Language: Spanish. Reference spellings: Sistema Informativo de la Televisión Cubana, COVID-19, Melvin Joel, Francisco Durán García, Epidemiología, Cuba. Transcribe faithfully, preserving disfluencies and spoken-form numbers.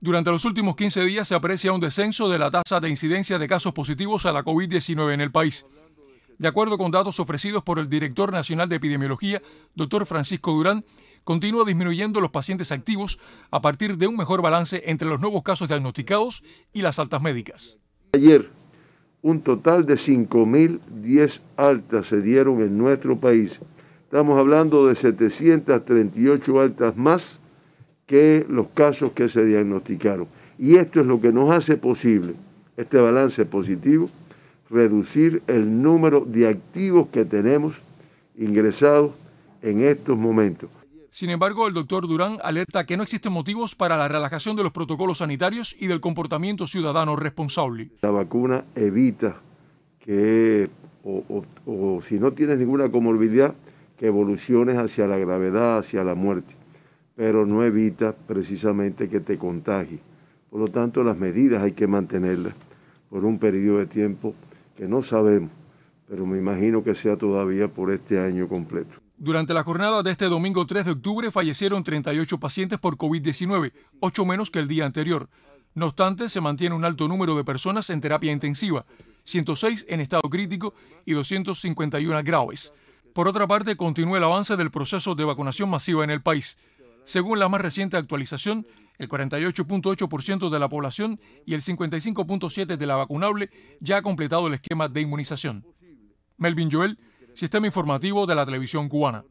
Durante los últimos quince días se aprecia un descenso de la tasa de incidencia de casos positivos a la COVID diecinueve en el país. De acuerdo con datos ofrecidos por el director nacional de epidemiología, doctor Francisco Durán, continúa disminuyendo los pacientes activos a partir de un mejor balance entre los nuevos casos diagnosticados y las altas médicas. Ayer, un total de cinco mil diez altas se dieron en nuestro país. Estamos hablando de setecientas treinta y ocho altas más que los casos que se diagnosticaron. Y esto es lo que nos hace posible, este balance positivo, reducir el número de activos que tenemos ingresados en estos momentos. Sin embargo, el doctor Durán alerta que no existen motivos para la relajación de los protocolos sanitarios y del comportamiento ciudadano responsable. La vacuna evita que, o, o, o si no tienes ninguna comorbilidad, que evoluciones hacia la gravedad, hacia la muerte, pero no evita precisamente que te contagie. Por lo tanto, las medidas hay que mantenerlas por un periodo de tiempo que no sabemos, pero me imagino que sea todavía por este año completo. Durante la jornada de este domingo tres de octubre fallecieron treinta y ocho pacientes por COVID diecinueve, ocho menos que el día anterior. No obstante, se mantiene un alto número de personas en terapia intensiva, ciento seis en estado crítico y doscientos cincuenta y uno graves. Por otra parte, continúa el avance del proceso de vacunación masiva en el país. Según la más reciente actualización, el cuarenta y ocho punto ocho por ciento de la población y el cincuenta y cinco punto siete por ciento de la vacunable ya ha completado el esquema de inmunización. Melvin Joel, Sistema Informativo de la Televisión Cubana.